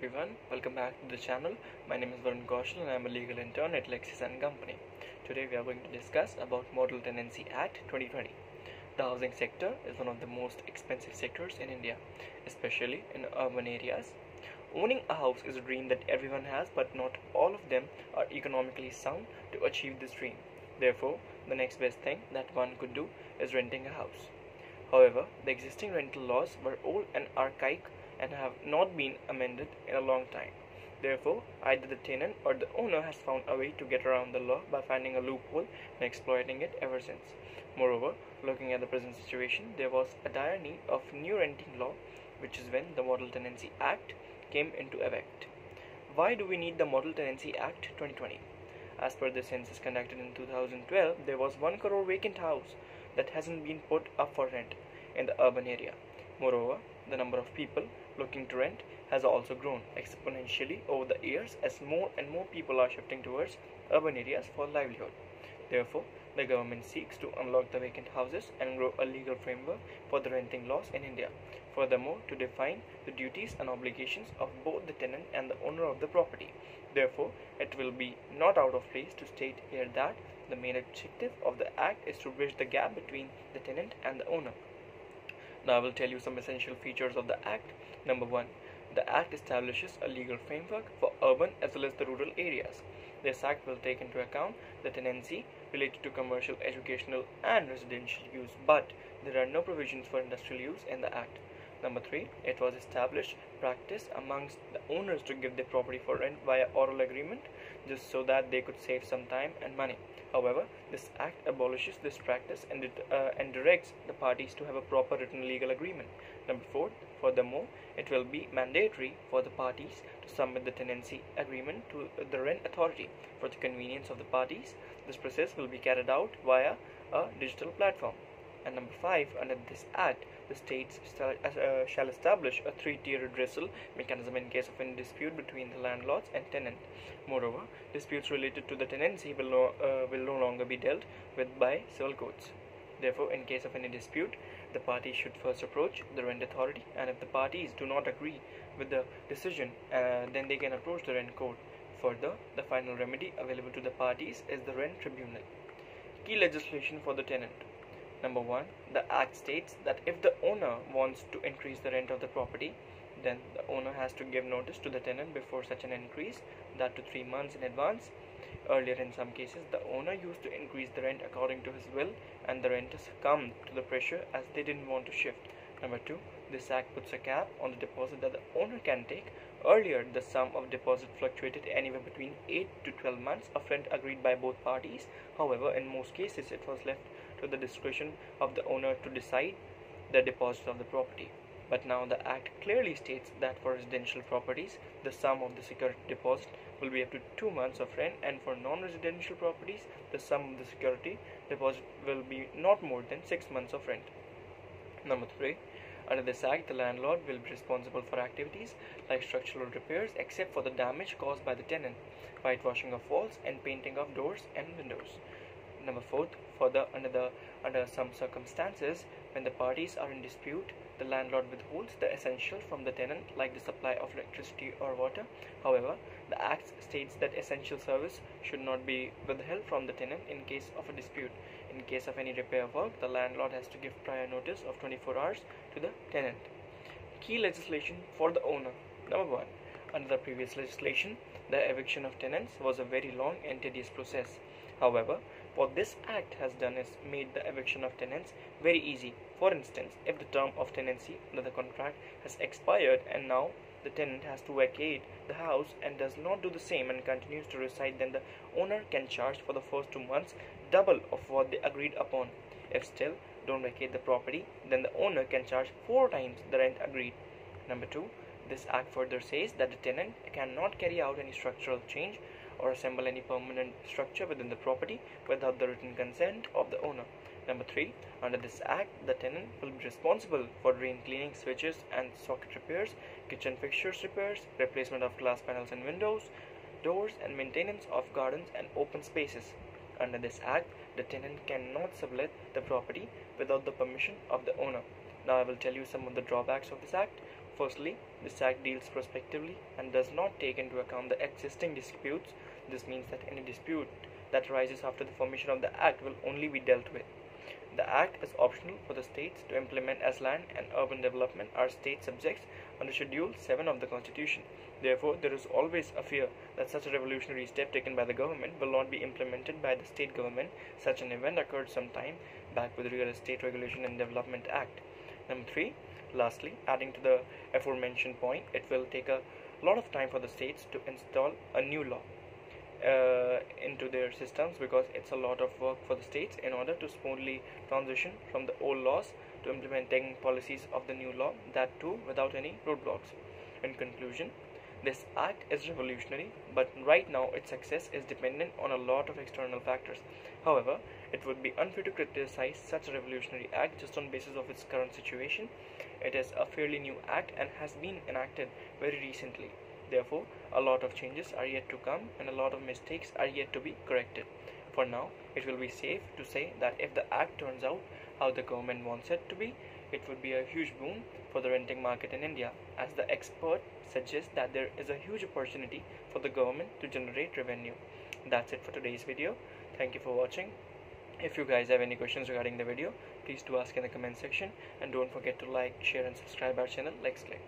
everyone, welcome back to the channel. My name is Varun Kaushal and I am a legal intern at Lexis and Company. Today we are going to discuss about Model Tenancy Act 2020. The housing sector is one of the most expensive sectors in India, especially in urban areas. Owning a house is a dream that everyone has, but not all of them are economically sound to achieve this dream. Therefore, the next best thing that one could do is renting a house. However, the existing rental laws were old and archaic and have not been amended in a long time. Therefore, either the tenant or the owner has found a way to get around the law by finding a loophole and exploiting it ever since. Moreover, looking at the present situation, there was a dire need of new renting law, which is when the Model Tenancy Act came into effect. Why do we need the Model Tenancy Act 2020? As per the census conducted in 2012, there was 1 crore vacant house that hasn't been put up for rent in the urban area. Moreover, the number of people looking to rent has also grown exponentially over the years as more and more people are shifting towards urban areas for livelihood. Therefore, the government seeks to unlock the vacant houses and grow a legal framework for the renting laws in India. Furthermore, to define the duties and obligations of both the tenant and the owner of the property. Therefore, it will be not out of place to state here that the main objective of the Act is to bridge the gap between the tenant and the owner. Now I will tell you some essential features of the Act. Number 1. The Act establishes a legal framework for urban as well as the rural areas. This Act will take into account the tenancy related to commercial, educational and residential use, but there are no provisions for industrial use in the Act. Number 3. It was established practice amongst the owners to give their property for rent via oral agreement just so that they could save some time and money. However, this Act abolishes this practice and directs the parties to have a proper written legal agreement. Number 4. Furthermore, it will be mandatory for the parties to submit the tenancy agreement to the rent authority. For the convenience of the parties, this process will be carried out via a digital platform. And number 5, under this Act, the states shall establish a 3-tier redressal mechanism in case of any dispute between the landlords and tenant. Moreover, disputes related to the tenancy will no longer be dealt with by civil courts. Therefore, in case of any dispute, the parties should first approach the rent authority, and if the parties do not agree with the decision, then they can approach the rent court. Further, the final remedy available to the parties is the rent tribunal. Key legislation for the tenant. Number 1. The Act states that if the owner wants to increase the rent of the property, then the owner has to give notice to the tenant before such an increase, that to 3 months in advance. Earlier, in some cases, the owner used to increase the rent according to his will, and the renters succumbed to the pressure as they didn't want to shift. Number 2. This Act puts a cap on the deposit that the owner can take. Earlier, the sum of deposit fluctuated anywhere between 8 to 12 months of rent agreed by both parties. However, in most cases, it was left to the discretion of the owner to decide the deposit of the property. But now the Act clearly states that for residential properties, the sum of the security deposit will be up to 2 months of rent, and for non-residential properties, the sum of the security deposit will be not more than 6 months of rent. Number 3. Under this Act, the landlord will be responsible for activities like structural repairs except for the damage caused by the tenant, whitewashing of walls and painting of doors and windows. Number 4. Further, under some circumstances, when the parties are in dispute, the landlord withholds the essential from the tenant, like the supply of electricity or water. However, the Act states that essential service should not be withheld from the tenant in case of a dispute. In case of any repair work, the landlord has to give prior notice of 24 hours to the tenant. Key legislation for the owner. Number 1. Under the previous legislation, the eviction of tenants was a very long and tedious process. However, what this Act has done is made the eviction of tenants very easy. For instance, if the term of tenancy under the contract has expired and now the tenant has to vacate the house and does not do the same and continues to reside, then the owner can charge for the first 2 months double of what they agreed upon. If still don't vacate the property, then the owner can charge 4 times the rent agreed. Number 2. This Act further says that the tenant cannot carry out any structural change or assemble any permanent structure within the property without the written consent of the owner. Number 3. Under this Act, the tenant will be responsible for drain cleaning, switches and socket repairs, kitchen fixtures repairs, replacement of glass panels and windows, doors and maintenance of gardens and open spaces. Under this Act, the tenant cannot sublet the property without the permission of the owner. Now I will tell you some of the drawbacks of this Act. Firstly, this act deals prospectively and does not take into account the existing disputes. This means that any dispute that arises after the formation of the act will only be dealt with. The act is optional for the states to implement as land and urban development are state subjects under Schedule 7 of the Constitution. Therefore, there is always a fear that such a revolutionary step taken by the government will not be implemented by the state government. Such an event occurred some time back with the Real Estate Regulation and Development Act. Number 3. Lastly, adding to the aforementioned point, it will take a lot of time for the states to install a new law into their systems, because it's a lot of work for the states in order to smoothly transition from the old laws to implementing policies of the new law, that too without any roadblocks. In conclusion, this act is revolutionary, but right now its success is dependent on a lot of external factors. However, it would be unfair to criticize such a revolutionary act just on basis of its current situation. It is a fairly new act and has been enacted very recently. Therefore, a lot of changes are yet to come and a lot of mistakes are yet to be corrected. For now, it will be safe to say that if the act turns out how the government wants it to be, it would be a huge boon for the renting market in India, as the expert suggests that there is a huge opportunity for the government to generate revenue. That's it for today's video. Thank you for watching. If you guys have any questions regarding the video, please do ask in the comment section, and don't forget to like, share and subscribe our channel Lexis.